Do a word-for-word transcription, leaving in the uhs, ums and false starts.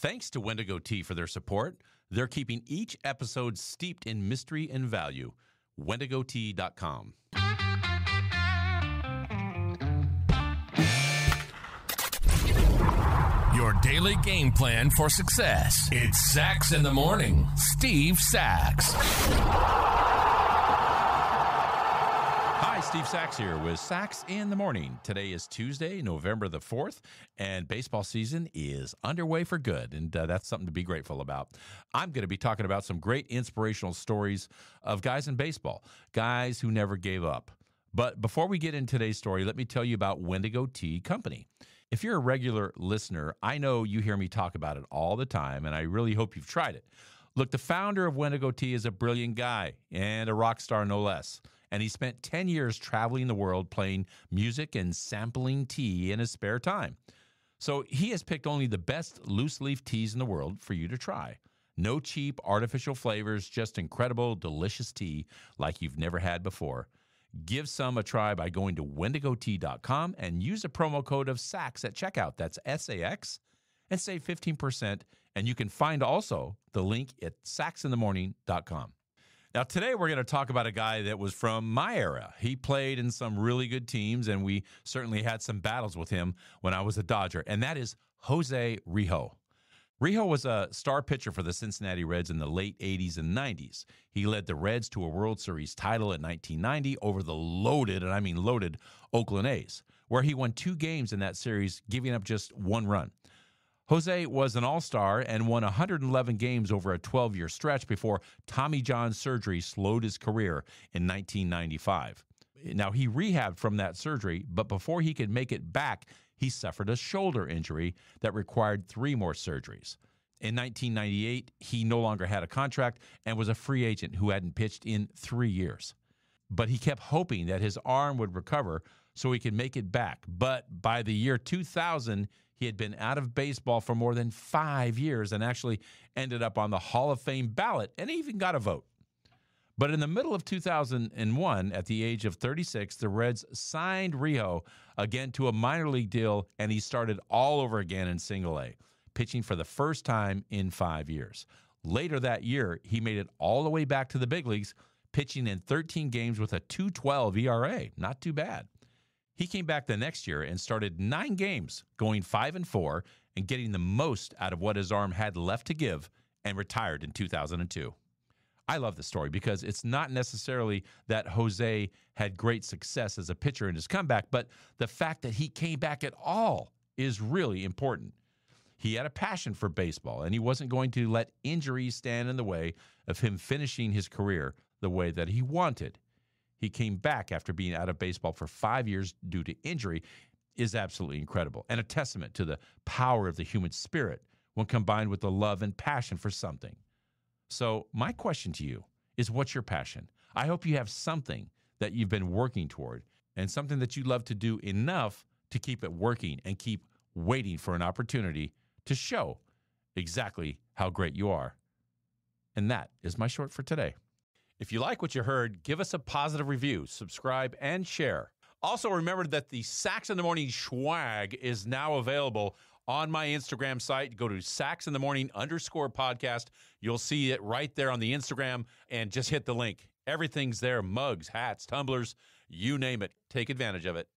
Thanks to Wendigo Tea for their support. They're keeping each episode steeped in mystery and value. Wendigo Tea dot com. Your daily game plan for success. It's Sax in the Morning. Steve Sax. Hi, Steve Sax here with Sax in the Morning. Today is Tuesday, November the fourth, and baseball season is underway for good, and uh, that's something to be grateful about. I'm going to be talking about some great inspirational stories of guys in baseball, guys who never gave up. But before we get into today's story, let me tell you about Wendigo Tea Company. If you're a regular listener, I know you hear me talk about it all the time, and I really hope you've tried it. Look, the founder of Wendigo Tea is a brilliant guy and a rock star, no less. And he spent ten years traveling the world playing music and sampling tea in his spare time. So he has picked only the best loose-leaf teas in the world for you to try. No cheap, artificial flavors, just incredible, delicious tea like you've never had before. Give some a try by going to Wendigo Tea dot com and use the promo code of SAX at checkout. That's S A X, and save fifteen percent. And you can find also the link at sax in the morning dot com. Now, today we're going to talk about a guy that was from my era. He played in some really good teams, and we certainly had some battles with him when I was a Dodger, and that is Jose Rijo. Rijo was a star pitcher for the Cincinnati Reds in the late eighties and nineties. He led the Reds to a World Series title in nineteen ninety over the loaded, and I mean loaded, Oakland A's, where he won two games in that series, giving up just one run. Jose was an all-star and won one hundred eleven games over a twelve-year stretch before Tommy John surgery slowed his career in nineteen ninety-five. Now, he rehabbed from that surgery, but before he could make it back, he suffered a shoulder injury that required three more surgeries. In nineteen ninety-eight, he no longer had a contract and was a free agent who hadn't pitched in three years. But he kept hoping that his arm would recover so he could make it back. But by the year two thousand, he had been out of baseball for more than five years and actually ended up on the Hall of Fame ballot and even got a vote. But in the middle of two thousand one, at the age of thirty-six, the Reds signed Rijo again to a minor league deal, and he started all over again in Single A, pitching for the first time in five years. Later that year, he made it all the way back to the big leagues, pitching in thirteen games with a two twelve E R A. Not too bad. He came back the next year and started nine games, going five and four and getting the most out of what his arm had left to give, and retired in two thousand two. I love this story because it's not necessarily that Jose had great success as a pitcher in his comeback, but the fact that he came back at all is really important. He had a passion for baseball, and he wasn't going to let injuries stand in the way of him finishing his career the way that he wanted. He came back after being out of baseball for five years due to injury is absolutely incredible, and a testament to the power of the human spirit when combined with the love and passion for something. So my question to you is, what's your passion? I hope you have something that you've been working toward and something that you love to do enough to keep it working and keep waiting for an opportunity to show exactly how great you are. And that is my short for today. If you like what you heard, give us a positive review, subscribe, and share. Also, remember that the Sax in the Morning swag is now available on my Instagram site. Go to Sax in the Morning underscore podcast. You'll see it right there on the Instagram, and just hit the link. Everything's there: mugs, hats, tumblers, you name it. Take advantage of it.